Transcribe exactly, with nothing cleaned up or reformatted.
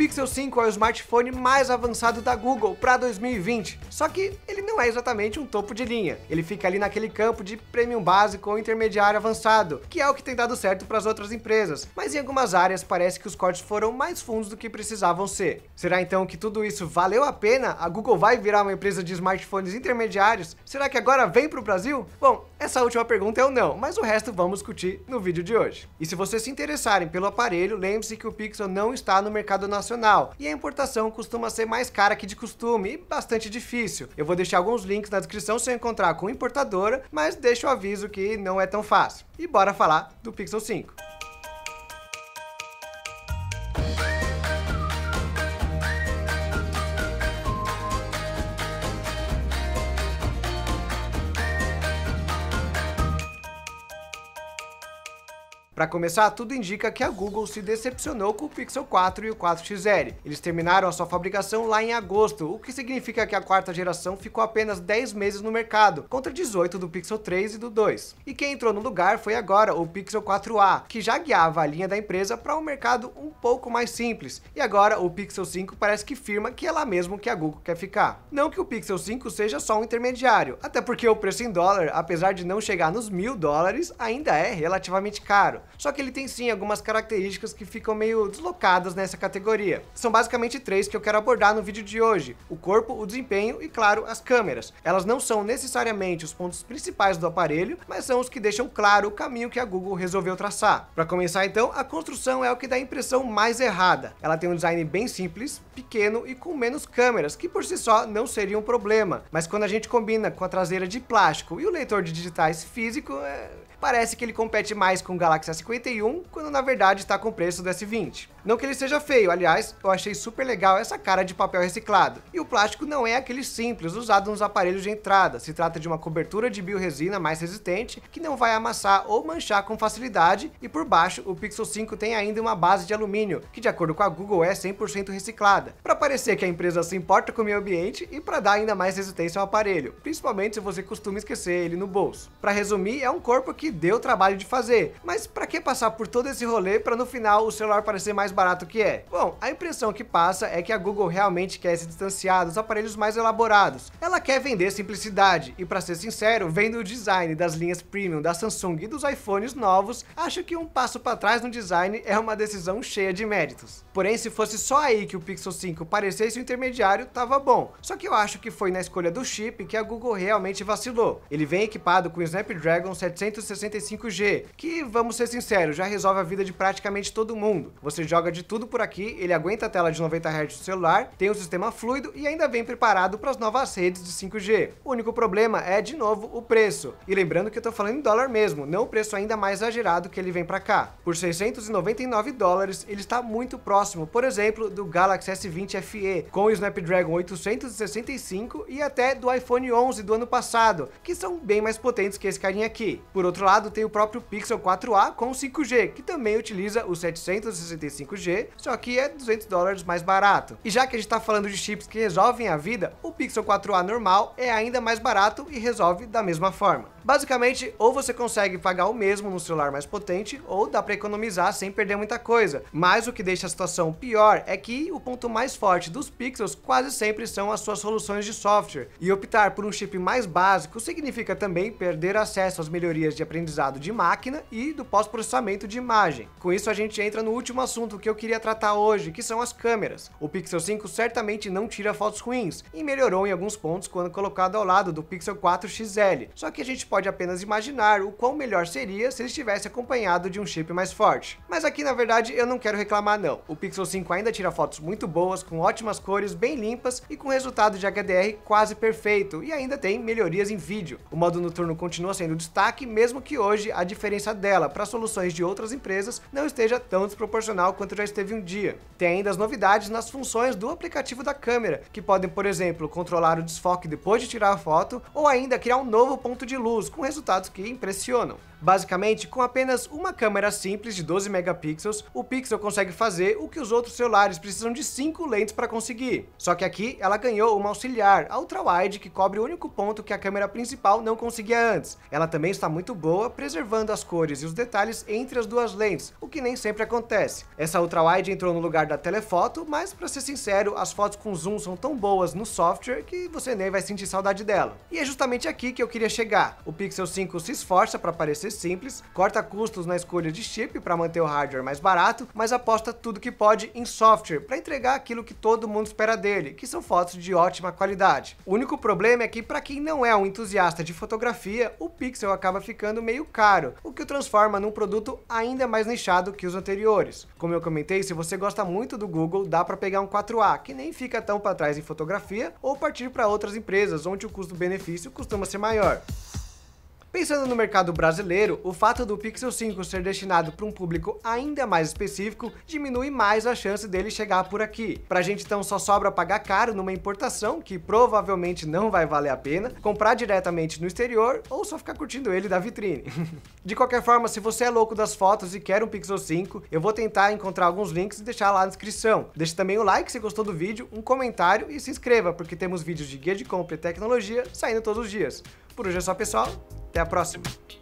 Pixel cinco é o smartphone mais avançado da Google para dois mil e vinte, só que ele não é exatamente um topo de linha. Ele fica ali naquele campo de premium básico ou intermediário avançado, que é o que tem dado certo para as outras empresas, mas em algumas áreas parece que os cortes foram mais fundos do que precisavam ser. Será então que tudo isso valeu a pena? A Google vai virar uma empresa de smartphones intermediários? Será que agora vem para o Brasil? Bom, essa última pergunta é o não, mas o resto vamos discutir no vídeo de hoje. E se vocês se interessarem pelo aparelho, lembre-se que o Pixel não está no mercado nacional e a importação costuma ser mais cara que de costume e bastante difícil. Eu vou deixar alguns links na descrição se eu encontrar com importadora, mas deixo o aviso que não é tão fácil. E bora falar do Pixel cinco. Para começar, tudo indica que a Google se decepcionou com o Pixel quatro e o quatro X L. Eles terminaram a sua fabricação lá em agosto, o que significa que a quarta geração ficou apenas dez meses no mercado, contra dezoito do Pixel três e do dois. E quem entrou no lugar foi agora o Pixel quatro A, que já guiava a linha da empresa para um mercado um pouco mais simples. E agora o Pixel cinco parece que firma que é lá mesmo que a Google quer ficar. Não que o Pixel cinco seja só um intermediário, até porque o preço em dólar, apesar de não chegar nos mil dólares, ainda é relativamente caro. Só que ele tem sim algumas características que ficam meio deslocadas nessa categoria. São basicamente três que eu quero abordar no vídeo de hoje: o corpo, o desempenho e, claro, as câmeras. Elas não são necessariamente os pontos principais do aparelho, mas são os que deixam claro o caminho que a Google resolveu traçar. Para começar então, a construção é o que dá a impressão mais errada. Ela tem um design bem simples, pequeno e com menos câmeras, que por si só não seria um problema. Mas quando a gente combina com a traseira de plástico e o leitor de digitais físico, é... parece que ele compete mais com o Galaxy S cinquenta e um, quando na verdade está com o preço do S vinte. Não que ele seja feio, aliás, eu achei super legal essa cara de papel reciclado. E o plástico não é aquele simples usado nos aparelhos de entrada, se trata de uma cobertura de bioresina mais resistente, que não vai amassar ou manchar com facilidade, e por baixo o Pixel cinco tem ainda uma base de alumínio, que de acordo com a Google é cem por cento reciclada, para parecer que a empresa se importa com o meio ambiente e para dar ainda mais resistência ao aparelho, principalmente se você costuma esquecer ele no bolso. Para resumir, é um corpo que deu trabalho de fazer, mas pra que passar por todo esse rolê pra no final o celular parecer mais barato que é? Bom, a impressão que passa é que a Google realmente quer se distanciar dos aparelhos mais elaborados. Ela quer vender simplicidade e, pra ser sincero, vendo o design das linhas premium da Samsung e dos iPhones novos, acho que um passo pra trás no design é uma decisão cheia de méritos. Porém, se fosse só aí que o Pixel cinco parecesse um intermediário, tava bom. Só que eu acho que foi na escolha do chip que a Google realmente vacilou. Ele vem equipado com o Snapdragon setecentos e sessenta e cinco G, que, vamos ser sinceros, já resolve a vida de praticamente todo mundo. Você joga de tudo por aqui, ele aguenta a tela de noventa hertz do celular, tem um sistema fluido e ainda vem preparado para as novas redes de cinco G. O único problema é, de novo, o preço. E lembrando que eu tô falando em dólar mesmo, não o preço ainda mais exagerado que ele vem para cá. Por seiscentos e noventa e nove dólares, ele está muito próximo, por exemplo, do Galaxy S vinte F E, com o Snapdragon oitocentos e sessenta e cinco e até do iPhone onze do ano passado, que são bem mais potentes que esse carinha aqui. Por outro lado, tem o próprio Pixel quatro A com cinco G, que também utiliza o setecentos e sessenta e cinco G, só que é duzentos dólares mais barato. E já que a gente tá falando de chips que resolvem a vida, o Pixel quatro A normal é ainda mais barato e resolve da mesma forma. Basicamente, ou você consegue pagar o mesmo no celular mais potente, ou dá para economizar sem perder muita coisa. Mas o que deixa a situação pior é que o ponto mais forte dos Pixels quase sempre são as suas soluções de software, e optar por um chip mais básico significa também perder acesso às melhorias de aprendizado de máquina e do pós-processamento de imagem. Com isso a gente entra no último assunto que eu queria tratar hoje, que são as câmeras. O Pixel cinco certamente não tira fotos ruins, e melhorou em alguns pontos quando colocado ao lado do Pixel quatro X L, só que a gente pode apenas imaginar o quão melhor seria se ele estivesse acompanhado de um chip mais forte. Mas aqui na verdade eu não quero reclamar não, o Pixel cinco ainda tira fotos muito boas, com ótimas cores, bem limpas e com resultado de H D R quase perfeito, e ainda tem melhorias em vídeo. O modo noturno continua sendo o destaque, mesmo que hoje a diferença dela para soluções de outras empresas não esteja tão desproporcional quanto já esteve um dia. Tem ainda as novidades nas funções do aplicativo da câmera, que podem, por exemplo, controlar o desfoque depois de tirar a foto, ou ainda criar um novo ponto de luz, com resultados que impressionam. Basicamente, com apenas uma câmera simples de doze megapixels, o Pixel consegue fazer o que os outros celulares precisam de cinco lentes para conseguir. Só que aqui ela ganhou uma auxiliar, a ultra-wide, que cobre o único ponto que a câmera principal não conseguia antes. Ela também está muito boa, preservando as cores e os detalhes entre as duas lentes, o que nem sempre acontece. Essa essa ultrawide entrou no lugar da telefoto, mas para ser sincero, as fotos com zoom são tão boas no software que você nem vai sentir saudade dela. E é justamente aqui que eu queria chegar. O Pixel cinco se esforça para parecer simples, corta custos na escolha de chip para manter o hardware mais barato, mas aposta tudo que pode em software para entregar aquilo que todo mundo espera dele, que são fotos de ótima qualidade. O único problema é que para quem não é um entusiasta de fotografia, o Pixel acaba ficando meio caro, o que o transforma num produto ainda mais nichado que os anteriores. Como eu comentei, se você gosta muito do Google, dá para pegar um quatro A, que nem fica tão para trás em fotografia, ou partir para outras empresas, onde o custo-benefício costuma ser maior. Pensando no mercado brasileiro, o fato do Pixel cinco ser destinado para um público ainda mais específico diminui mais a chance dele chegar por aqui. Pra gente então só sobra pagar caro numa importação, que provavelmente não vai valer a pena, comprar diretamente no exterior ou só ficar curtindo ele da vitrine. De qualquer forma, se você é louco das fotos e quer um Pixel cinco, eu vou tentar encontrar alguns links e deixar lá na descrição. Deixe também o like se gostou do vídeo, um comentário e se inscreva, porque temos vídeos de guia de compra e tecnologia saindo todos os dias. Por hoje é só, pessoal. Até a próxima!